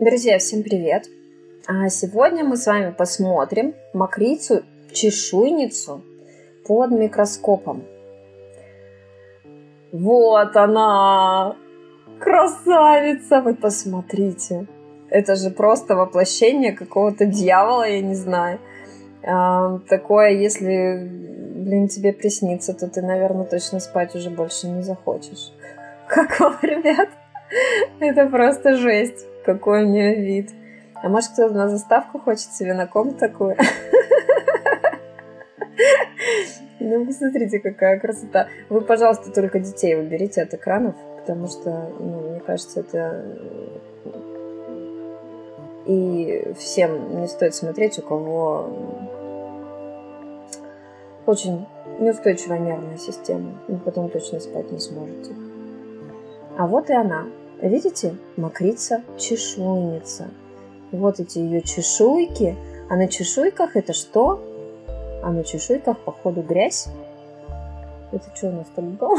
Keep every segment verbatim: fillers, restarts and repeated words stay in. Друзья, всем привет! Сегодня мы с вами посмотрим мокрицу-чешуйницу под микроскопом. Вот она! Красавица! Вы посмотрите! Это же просто воплощение какого-то дьявола, я не знаю. Такое, если, блин, тебе приснится, то ты, наверное, точно спать уже больше не захочешь. Как вам, ребят? Это просто жесть. Какой у нее вид. А может, кто-то на заставку хочет себе на ком такую? Ну, посмотрите, какая красота. Вы, пожалуйста, только детей уберите от экранов, потому что, ну, мне кажется, это... И всем не стоит смотреть, у кого очень неустойчивая нервная система. И потом точно спать не сможете. А вот и она. Видите? Мокрица-чешуйница. Вот эти ее чешуйки. А на чешуйках это что? А на чешуйках, походу, грязь. Это что у нас там было?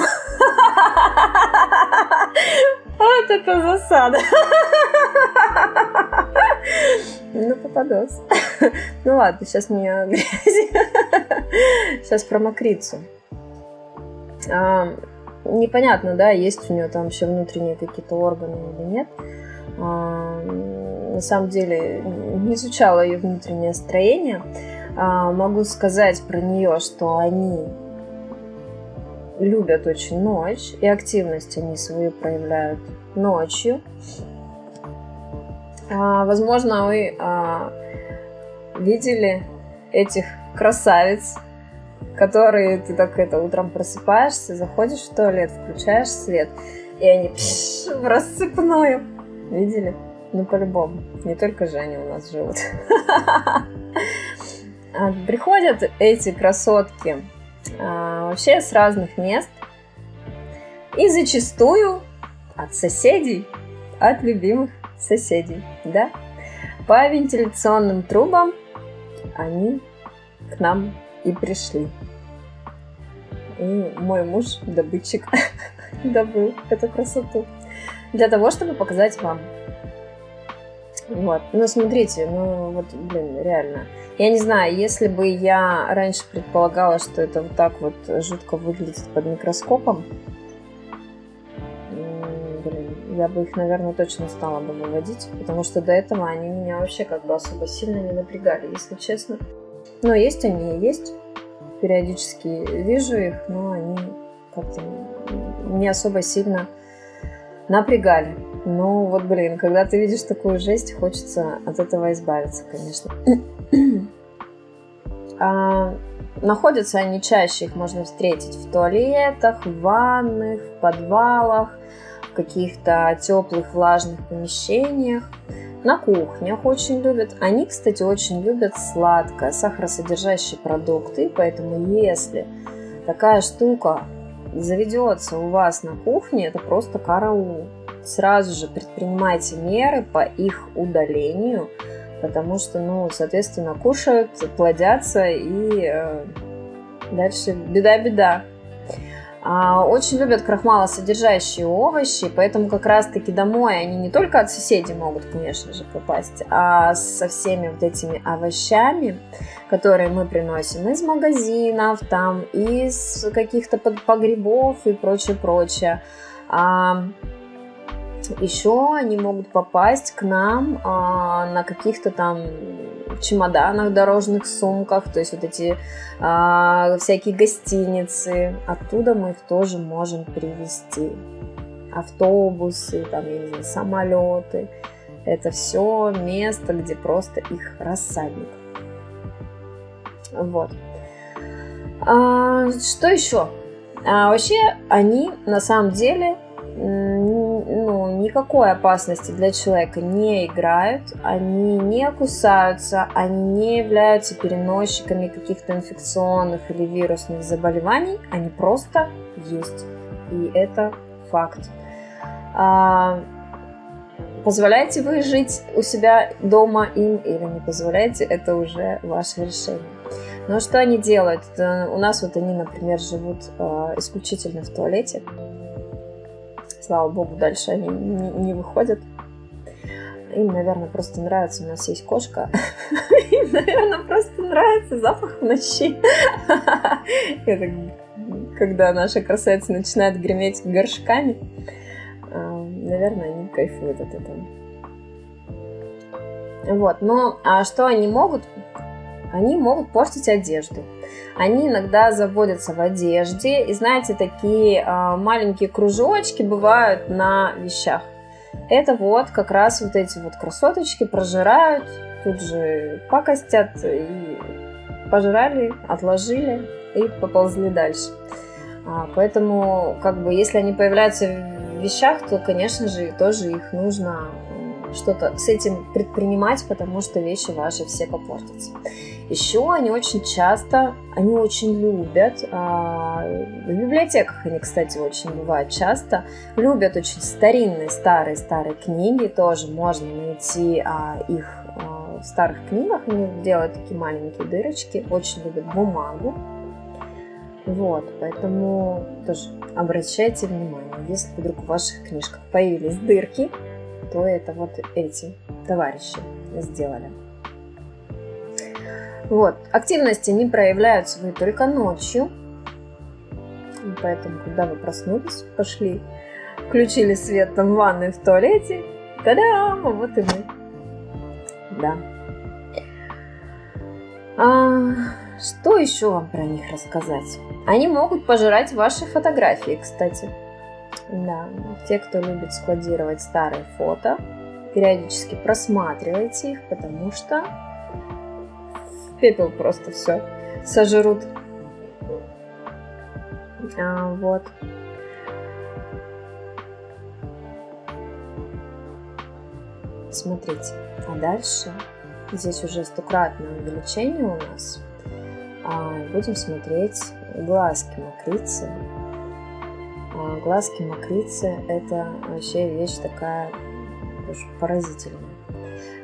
Вот это засада. Ну, попадос. Ну ладно, сейчас не о грязи. Сейчас про мокрицу. Непонятно, да, есть у нее там еще внутренние какие-то органы или нет. На самом деле, не изучала ее внутреннее строение. Могу сказать про нее, что они любят очень ночь, и активность они свою проявляют ночью. Возможно, вы видели этих красавиц, которые ты так это утром просыпаешься, заходишь в туалет, включаешь свет, и они пш, в рассыпную. Видели? Ну, по-любому. Не только же они у нас живут. Приходят эти красотки вообще с разных мест. И зачастую от соседей, от любимых соседей. Да? По вентиляционным трубам они к нам и пришли. И мой муж, добытчик, добыл эту красоту. Для того, чтобы показать вам. Вот. Ну, смотрите, ну, вот, блин, реально. Я не знаю, если бы я раньше предполагала, что это вот так вот жутко выглядит под микроскопом, блин, я бы их, наверное, точно стала бы выводить, потому что до этого они меня вообще как бы особо сильно не напрягали, если честно. Но есть они и есть. Периодически вижу их, но они как-то не особо сильно напрягали. Ну вот, блин, когда ты видишь такую жесть, хочется от этого избавиться, конечно. а, находятся они чаще, их можно встретить в туалетах, в ванных, в подвалах, в каких-то теплых, влажных помещениях. На кухнях очень любят. Они, кстати, очень любят сладкое, сахаросодержащие продукты. Поэтому если такая штука заведется у вас на кухне, это просто караул. Сразу же предпринимайте меры по их удалению, потому что, ну, соответственно, кушают, плодятся и э, дальше беда-беда. Очень любят крахмалосодержащие овощи, поэтому как раз-таки домой они не только от соседей могут, конечно же, попасть, а со всеми вот этими овощами, которые мы приносим из магазинов, там, из каких-то погребов и прочее-прочее. А еще они могут попасть к нам а, на каких-то там... чемоданах, дорожных сумках, то есть вот эти а, всякие гостиницы, оттуда мы их тоже можем привезти. Автобусы, там, я не знаю, самолеты, это все место, где просто их рассадник. Вот. А, что еще? А, вообще они на самом деле ну, никакой опасности для человека не играют, они не кусаются, они не являются переносчиками каких-то инфекционных или вирусных заболеваний, они просто есть, и это факт. А, позволяете вы жить у себя дома им или не позволяете, это уже ваше решение. Но что они делают? У нас вот они, например, живут исключительно в туалете. Слава богу, дальше они не выходят. Им, наверное, просто нравится, у нас есть кошка. Им, наверное, просто нравится запах в ночи. Это когда наша красавица начинает греметь горшками. Наверное, они кайфуют от этого. Вот, но а что они могут? Они могут портить одежду. Они иногда заводятся в одежде. И знаете, такие а, маленькие кружочки бывают на вещах. Это вот как раз вот эти вот красоточки прожирают, тут же пакостят, и пожрали, отложили и поползли дальше. А, поэтому, как бы, если они появляются в вещах, то, конечно же, тоже их нужно что-то с этим предпринимать, потому что вещи ваши все попортятся. Еще они очень часто, они очень любят, в библиотеках они, кстати, очень бывают часто, любят очень старинные, старые-старые книги, тоже можно найти их в старых книгах, они делают такие маленькие дырочки, очень любят бумагу. Вот, поэтому тоже обращайте внимание, если вдруг в ваших книжках появились дырки, то это вот эти товарищи сделали. Вот. Активности не проявляются вы только ночью. Поэтому, когда вы проснулись, пошли, включили свет там в ванной, в туалете. Та-дам! Вот и мы. Да. А, что еще вам про них рассказать? Они могут пожирать ваши фотографии, кстати. Да, те, кто любит складировать старые фото, периодически просматривайте их, потому что в пепел просто все сожрут. А, вот. Смотрите, а дальше здесь уже стократное увеличение у нас. А, будем смотреть глазки мокрицы. Глазки мокрицы – это вообще вещь такая поразительная.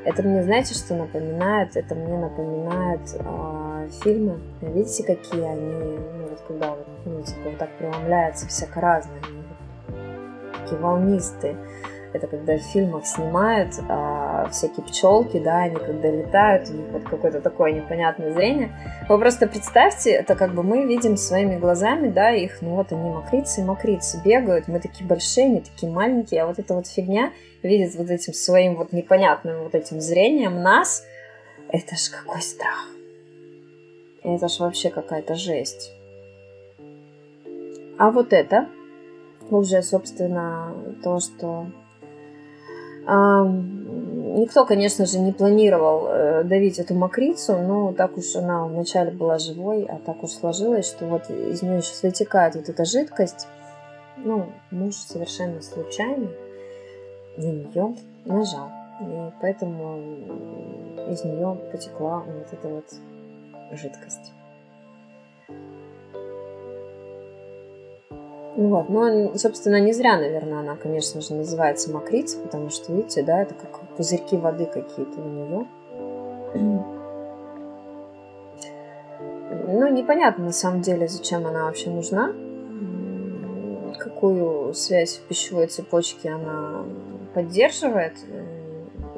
Это мне, знаете, что напоминает? Это мне напоминает э, фильмы. Видите, какие они, ну, вот когда ну, типа, вот так преломляется всяко разное, такие волнистые. Это когда в фильмах снимают а, всякие пчелки, да, они когда летают, у них вот какое-то такое непонятное зрение. Вы просто представьте, это как бы мы видим своими глазами, да, их, ну вот они мокрицы и мокрицы бегают, мы такие большие, они такие маленькие, а вот эта вот фигня видит вот этим своим вот непонятным вот этим зрением нас, это ж какой страх, это ж вообще какая-то жесть. А вот это уже, собственно, то, что... Никто, конечно же, не планировал давить эту мокрицу, но так уж она вначале была живой, а так уж сложилось, что вот из нее сейчас вытекает вот эта жидкость. Ну, муж совершенно случайно на нее нажал, и поэтому из нее потекла вот эта вот жидкость. Вот. Ну, собственно, не зря, наверное, она, конечно же, называется мокрица, потому что, видите, да, это как пузырьки воды какие-то у нее. Ну, непонятно, на самом деле, зачем она вообще нужна, какую связь в пищевой цепочке она поддерживает.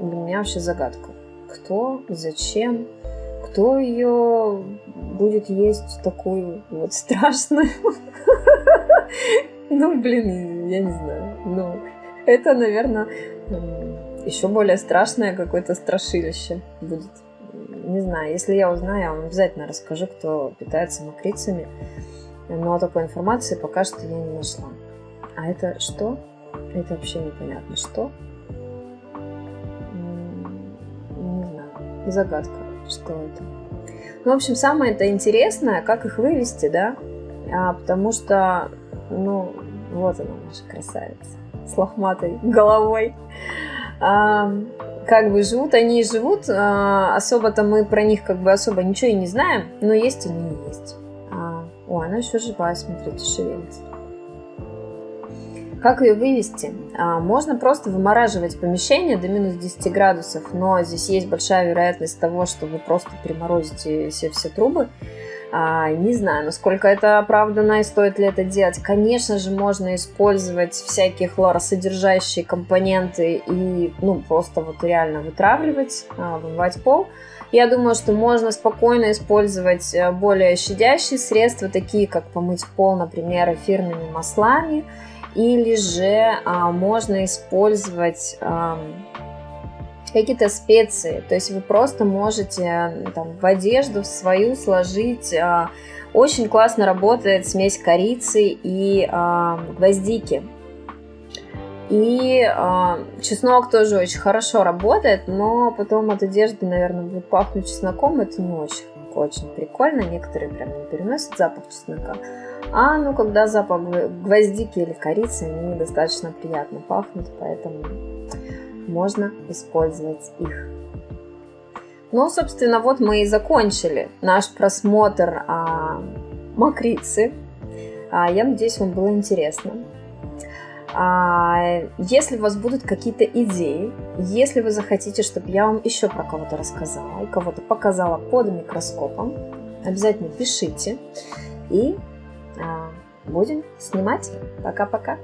Для меня вообще загадка. Кто, зачем, кто ее будет есть такую вот страшную... Ну, блин, я не знаю. Ну, это, наверное, еще более страшное какое-то страшилище будет. Не знаю, если я узнаю, я вам обязательно расскажу, кто питается мокрицами. Но такой информации пока что я не нашла. А это что? Это вообще непонятно. Что? Не знаю. Загадка, что это. Ну, в общем, самое-то интересное, как их вывести, да? А, потому что... Ну, вот она, наша красавица, с лохматой головой. А, как бы живут они и живут, а, особо-то мы про них как бы особо ничего и не знаем, но есть они и есть. А, о, она еще живая, смотрите, шевелится. Как ее вывести? А, можно просто вымораживать помещение до минус десяти градусов, но здесь есть большая вероятность того, что вы просто приморозите все-все трубы. Не знаю, насколько это оправдано и стоит ли это делать. Конечно же, можно использовать всякие хлоросодержащие компоненты и ну, просто вот реально вытравливать, вымывать пол. Я думаю, что можно спокойно использовать более щадящие средства, такие как помыть пол, например, эфирными маслами. Или же а, можно использовать а, какие-то специи. То есть вы просто можете там, в одежду свою сложить. А, очень классно работает смесь корицы и а, гвоздики. И а, чеснок тоже очень хорошо работает, но потом от одежды, наверное, будет пахнуть чесноком. Это не очень, очень прикольно. Некоторые прям не переносят запах чеснока. А ну когда запах гвоздики или корицы, они достаточно приятно пахнут, поэтому можно использовать их. Ну, собственно, вот мы и закончили наш просмотр а, мокрицы. А, я надеюсь, вам было интересно. А, если у вас будут какие-то идеи, если вы захотите, чтобы я вам еще про кого-то рассказала и кого-то показала под микроскопом, обязательно пишите. И будем снимать. Пока-пока.